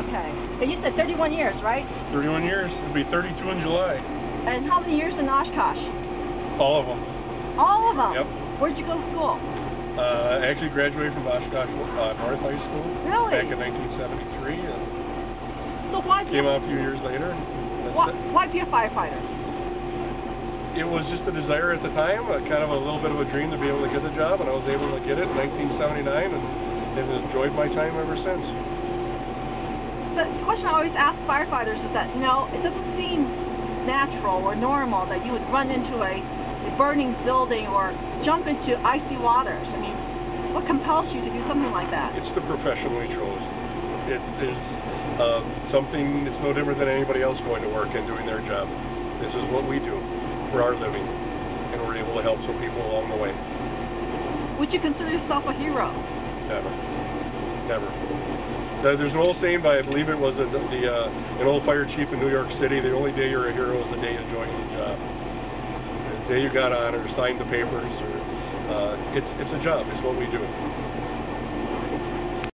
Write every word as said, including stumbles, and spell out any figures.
Okay. And you said thirty-one years, right? thirty-one years. It'll be thirty-two in July. And how many years in Oshkosh? All of them. All of them? Yep. Where'd you go to school? Uh, I actually graduated from Oshkosh uh, North High School. Really? Back in nineteen seventy-three. And so why came out a few years later. Why, why be a firefighter? It was just a desire at the time, a kind of a little bit of a dream to be able to get the job, and I was able to get it in nineteen seventy-nine, and have enjoyed my time ever since. The question I always ask firefighters is that, you know, it doesn't seem natural or normal that you would run into a, a burning building or jump into icy waters. I mean, what compels you to do something like that? It's the profession we chose. It is uh, something that's no different than anybody else going to work and doing their job. This is what we do for our living, and we're able to help some people along the way. Would you consider yourself a hero? Never. Never. There's an old saying by, I believe it was a, the, uh, an old fire chief in New York City, the only day you're a hero is the day you joined the job. The day you got on or signed the papers. Or, uh, it's, it's a job. It's what we do.